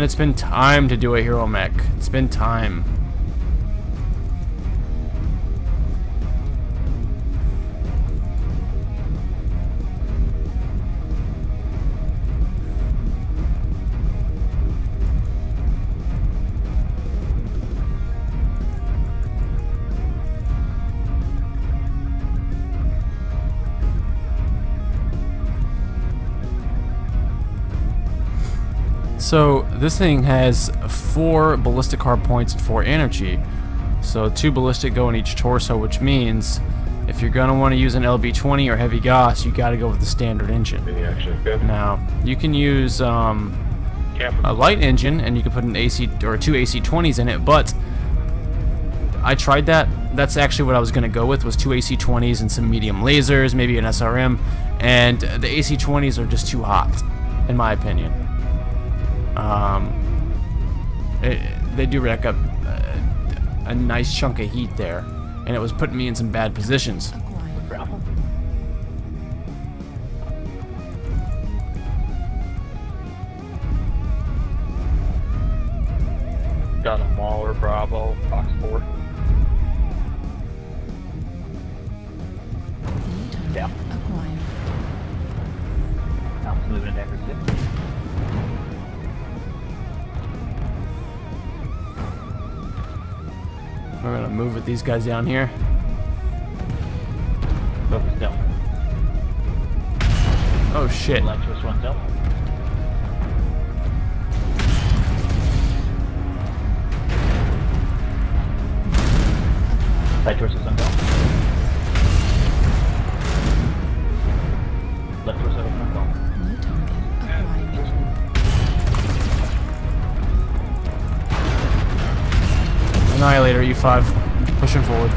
And it's been time to do a hero mech. It's been time. So this thing has 4 ballistic hard points and 4 energy. So 2 ballistic go in each torso, which means if you're gonna want to use an LB20 or heavy Gauss, you gotta go with the standard engine. Now you can use a light engine, and you can put an AC or 2 AC20s in it. But I tried that. That's actually what I was gonna go with, was 2 AC20s and some medium lasers, maybe an SRM. And the AC20s are just too hot, in my opinion. They do rack up a nice chunk of heat there, and it was putting me in some bad positions. Got a Mauler Bravo, Fox 4. Yeah. I'm moving to everything. We're gonna move with these guys down here. Both down. Oh shit. Electric one's up. Side torso is down. Left torso is down. Annihilator, U5, pushing forward.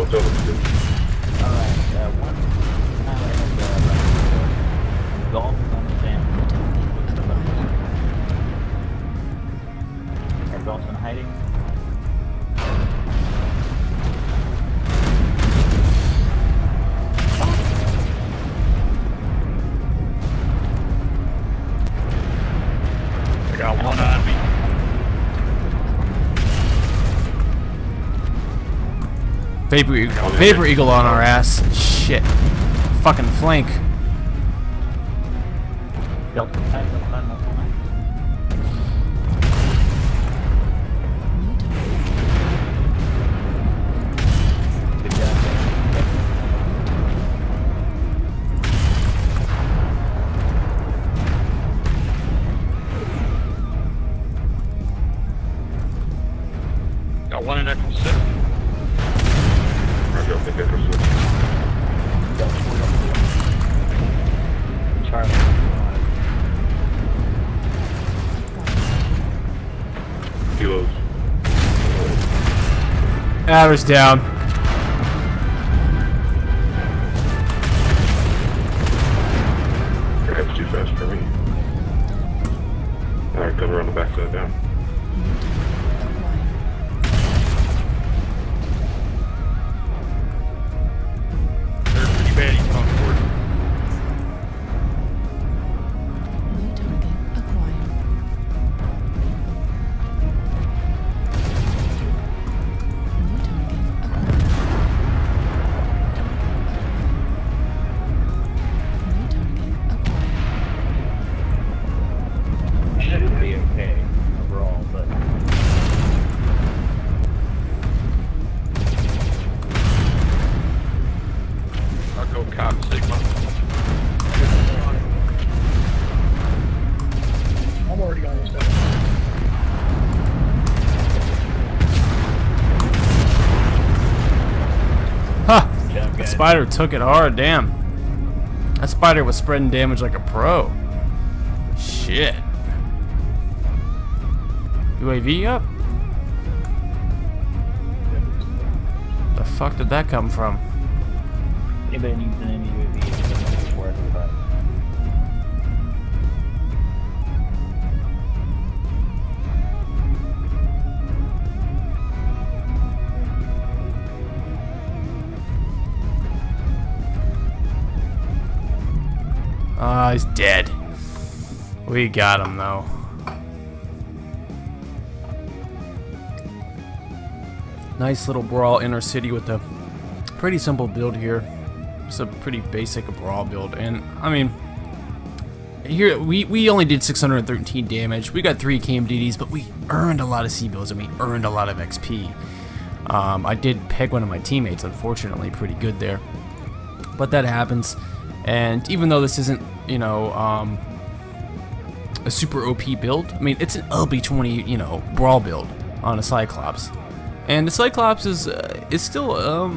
Alright, one Annihilator, Golf is on the sand. Our Golf's in hiding. Vapor Eagle on our ass. Shit. Fucking flank. Yep. Got one in that from 6. Average down. That's too fast for me. Alright, come around the backside down. They're pretty bad, he's on Spider took it hard, damn. That Spider was spreading damage like a pro. Shit. UAV up? The fuck did that come from? Anybody needs an UAV for everybody. He's dead. We got him though. Nice little brawl inner city with a pretty simple build here. It's a pretty basic brawl build, and I mean, here we only did 613 damage. We got 3 KMDDs, but we earned a lot of C-bills and we earned a lot of XP. I did peg one of my teammates, unfortunately, pretty good there, but that happens. And even though this isn't, you know, a super OP build, I mean, it's an LB20, you know, brawl build on a Cyclops, and the Cyclops is still,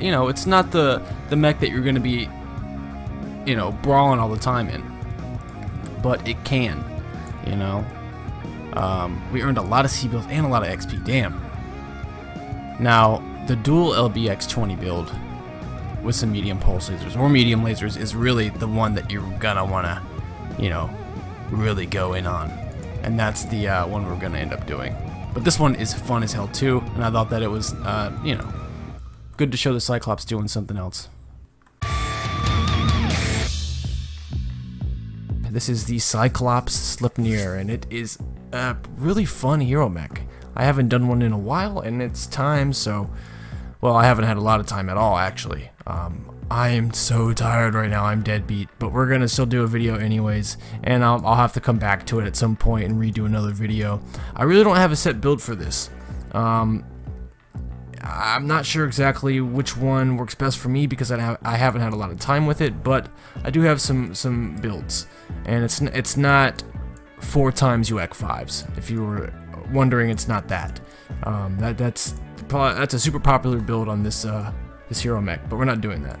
you know, it's not the mech that you're going to be, you know, brawling all the time in, but it can, you know. We earned a lot of C builds and a lot of XP. Damn. Now, the dual LBX20 build with some medium pulse lasers or medium lasers is really the one that you're gonna wanna, you know, really go in on, and that's the one we're gonna end up doing. But this one is fun as hell too, and I thought that it was, you know, good to show the Cyclops doing something else. This is the Cyclops Sleipnir, and it is a really fun hero mech. I haven't done one in a while, and it's time, so... Well, I haven't had a lot of time at all, actually. I am so tired right now, I'm dead beat. But we're gonna still do a video anyways, and I'll have to come back to it at some point and redo another video. I really don't have a set build for this. I'm not sure exactly which one works best for me because I haven't had a lot of time with it, but I do have some builds. And it's not 4x UEK5s, if you were wondering. It's not that. That's a super popular build on this this hero mech, but we're not doing that.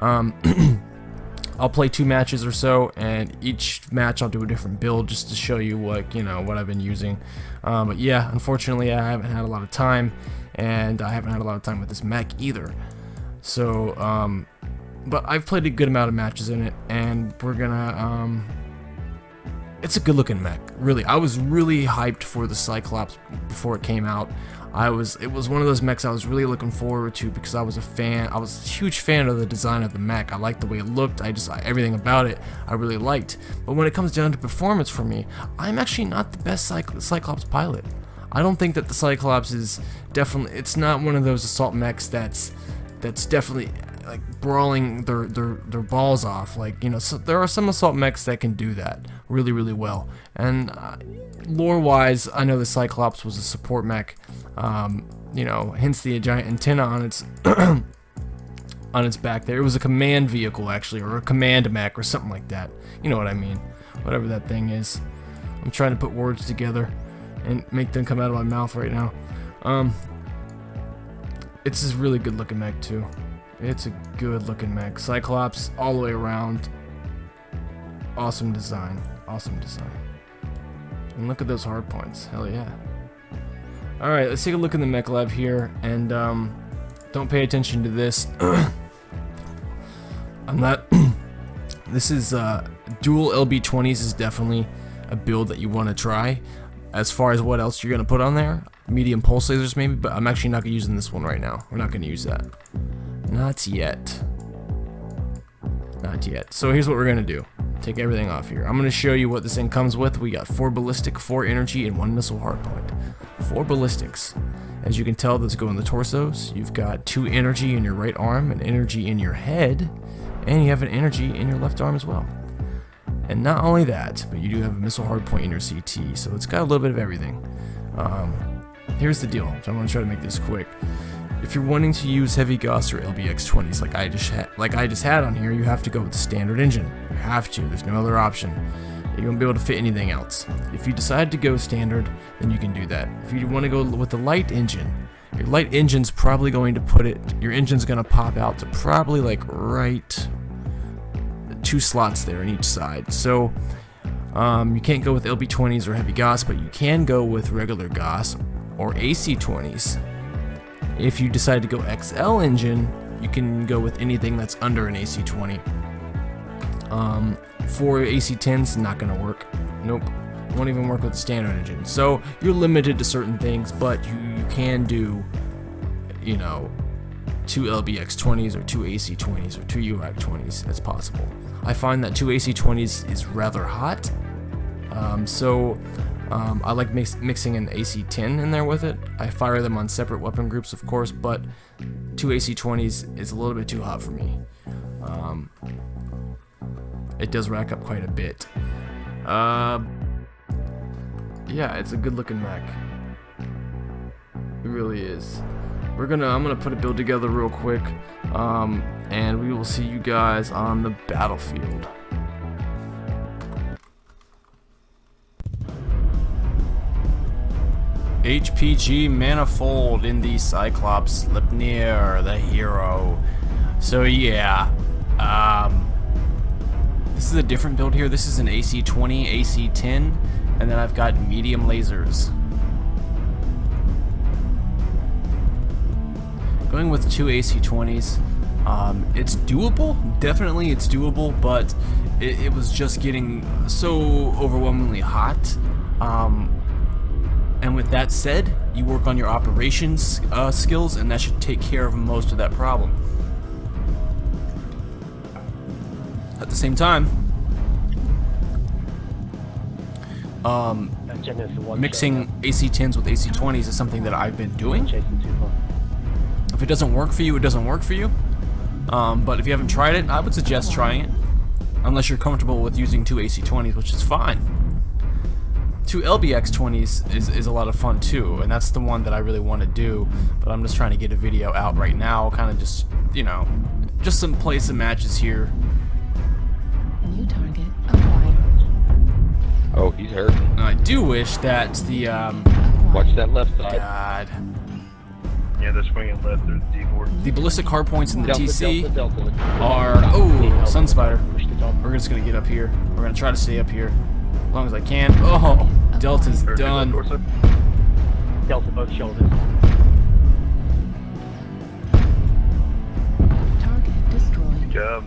I'll play 2 matches or so, and each match I'll do a different build just to show you what, you know, what I've been using. But yeah, unfortunately I haven't had a lot of time, and I haven't had a lot of time with this mech either. So, but I've played a good amount of matches in it, and we're gonna. It's a good-looking mech, really. I was really hyped for the Cyclops before it came out. It was one of those mechs I was really looking forward to because I was a huge fan of the design of the mech. I liked the way it looked. Everything about it I really liked. But when it comes down to performance for me, I'm actually not the best Cyclops pilot. I don't think that the Cyclops is definitely. It's not one of those assault mechs that's definitely like brawling their balls off, like, you know. So there are some assault mechs that can do that really, really well, and lore wise I know the Cyclops was a support mech, you know, hence the giant antenna on its on its back there. It was a command vehicle, actually, or a command mech or something like that, you know what I mean, whatever that thing is. I'm trying to put words together and make them come out of my mouth right now. It's this really good looking mech too. It's a good looking mech. Cyclops all the way around. Awesome design. Awesome design. And look at those hard points. Hell yeah. Alright, let's take a look in the mech lab here. And don't pay attention to this. I'm not... This is... dual LB20s is definitely a build that you want to try. As far as what else you're going to put on there. Medium pulse lasers maybe, but I'm actually not using this one right now. We're not going to use that. Not yet. Not yet. So here's what we're going to do. Take everything off here. I'm going to show you what this thing comes with. We got 4 ballistic, 4 energy, and 1 missile hardpoint. 4 ballistics. As you can tell, those go in the torsos. You've got 2 energy in your right arm, an energy in your head, and you have an energy in your left arm as well. And not only that, but you do have a missile hardpoint in your CT, so it's got a little bit of everything. Here's the deal, so I'm going to try to make this quick. If you're wanting to use heavy Gauss or LBX20s like I just had on here, you have to go with the standard engine. You have to. There's no other option. You won't be able to fit anything else. If you decide to go standard, then you can do that. If you want to go with the light engine, your light engine's probably going to put it. Your engine's going to pop out to probably like right 2 slots there on each side. So you can't go with LB20s or heavy Gauss, but you can go with regular Gauss or AC20s. If you decide to go XL engine, you can go with anything that's under an AC20. For AC10s, not gonna work. Nope, won't even work with the standard engine. So you're limited to certain things, but you can do, you know, 2 LBX20s or 2 AC20s or 2 UMAC20s as possible. I find that 2 AC20s is rather hot, I like mixing an AC10 in there with it. I fire them on separate weapon groups, of course, but 2 AC20s is a little bit too hot for me. It does rack up quite a bit. Yeah, it's a good looking mech. It really is. I'm gonna put a build together real quick, and we will see you guys on the battlefield. HPG manifold in the Cyclops Sleipnir, the hero. So yeah, this is a different build here. This is an AC20, AC10, and then I've got medium lasers. Going with 2 AC20s, it's doable, definitely it's doable, but it was just getting so overwhelmingly hot. And with that said, you work on your operations skills, and that should take care of most of that problem. At the same time, mixing AC10s with AC20s is something that I've been doing. If it doesn't work for you, it doesn't work for you. But if you haven't tried it, I would suggest trying it. Unless you're comfortable with using 2 AC20s, which is fine. 2 LBX20s is a lot of fun too, and that's the one that I really want to do. But I'm just trying to get a video out right now, kind of just, you know, just some play some matches here. New target acquired. Oh, he's hurt. I do wish that the watch that left side. God. Yeah, they're swinging left through the D4. The ballistic hard points in the TC are... Oh, Sunspider. We're just going to get up here. We're going to try to stay up here as long as I can. Oh, Delta's done. Delta both shoulders. Target destroyed. Good job.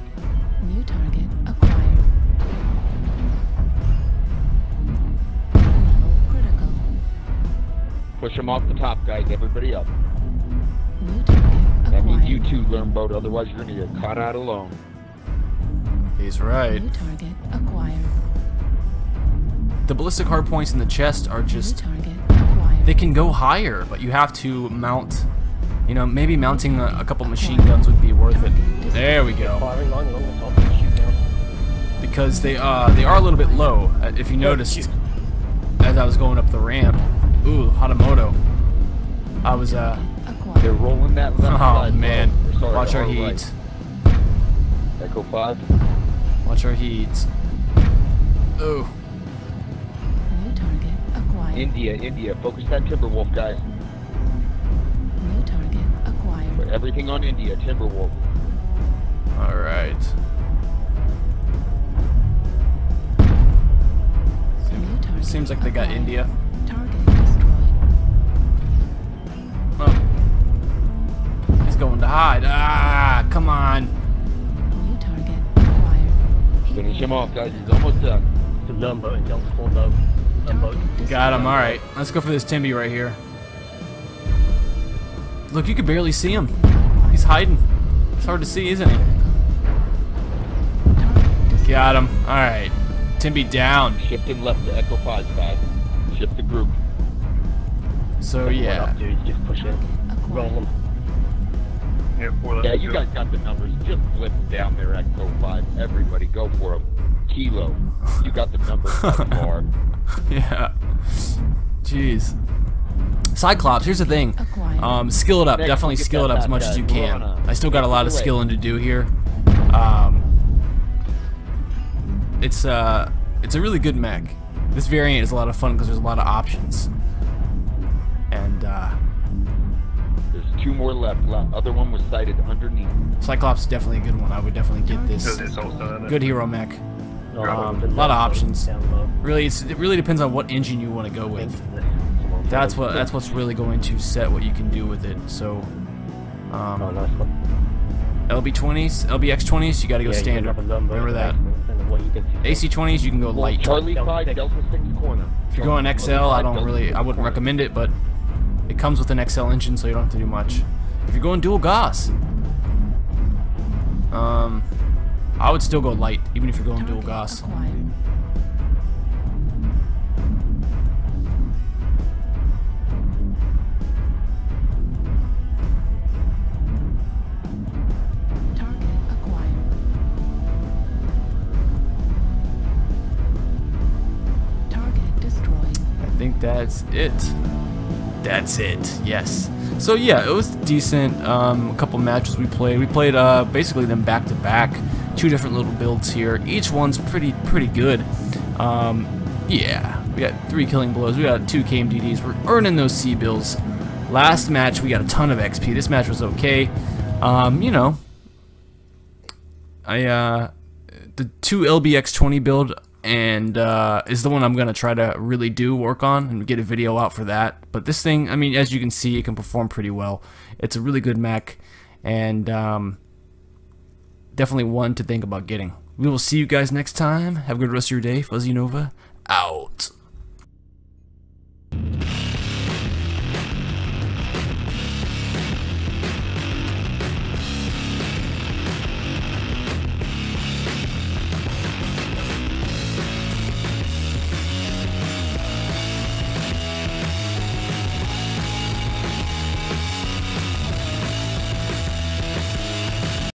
New target acquired. Level critical. Push him off the top, guys. Everybody up. That means you too, learn boat, otherwise you're gonna get caught out alone. He's right. New target acquired. The ballistic hard points in the chest are just, they can go higher, but you have to mount, you know, maybe mounting a couple machine guns would be worth it. There we go. Because they are a little bit low, if you noticed, as I was going up the ramp. Ooh, Hatamoto. I was, they're rolling that left side. Oh man, sorry, watch our heat. Right. Echo 5. Watch our heat. Oh. New target acquired. India. Focus that Timberwolf, guys. New target acquired. Put everything on India, Timberwolf. Alright. Seems like they got India. Target destroyed. Oh. Going to hide. Ah, come on. New target acquired. Finish him off, guys. He's almost done. It's a Lumbo and Delta 4 Lumbo. Got him. Alright. Let's go for this Timby right here. Look, you can barely see him. He's hiding. It's hard to see, isn't he? Got him. Alright. Timby down. Shift him left to Echo 5, guys. Shift the group. So, yeah. Just push it. Roll him. Yeah, you guys got the numbers. Just flip down there at Echo 5. Everybody, go for them. Kilo. You got the numbers. Yeah. Jeez. Cyclops, here's the thing. Skill it up. Definitely skill it up as much as you can. I still got a lot of skilling to do here. It's a really good mech. This variant is a lot of fun because there's a lot of options. And, two more left. Other one was sighted underneath. Cyclops is definitely a good one. I would definitely get this. Good hero mech. A lot of options. Really, it really depends on what engine you want to go with. That's what's really going to set what you can do with it. So, LB20s, LBX20s, you got to go standard. Remember that. AC20s, you can go light. If you're going XL, I wouldn't recommend it, but. It comes with an XL engine, so you don't have to do much. If you're going dual Gauss, I would still go light, even if you're going dual Gauss. I think that's it. That's it. Yes. So yeah, it was decent. A couple matches we played. We played basically them back to back. Two different little builds here. Each one's pretty good. Yeah, we got 3 killing blows. We got 2 KMDDs. We're earning those C bills. Last match we got a ton of XP. This match was okay. You know, the 2 LBX20 build. And is the one I'm going to try to really do work on and get a video out for that. But this thing, I mean, as you can see, it can perform pretty well. It's a really good mech, and definitely one to think about getting. We will see you guys next time. Have a good rest of your day. Fuzzy Nova, out.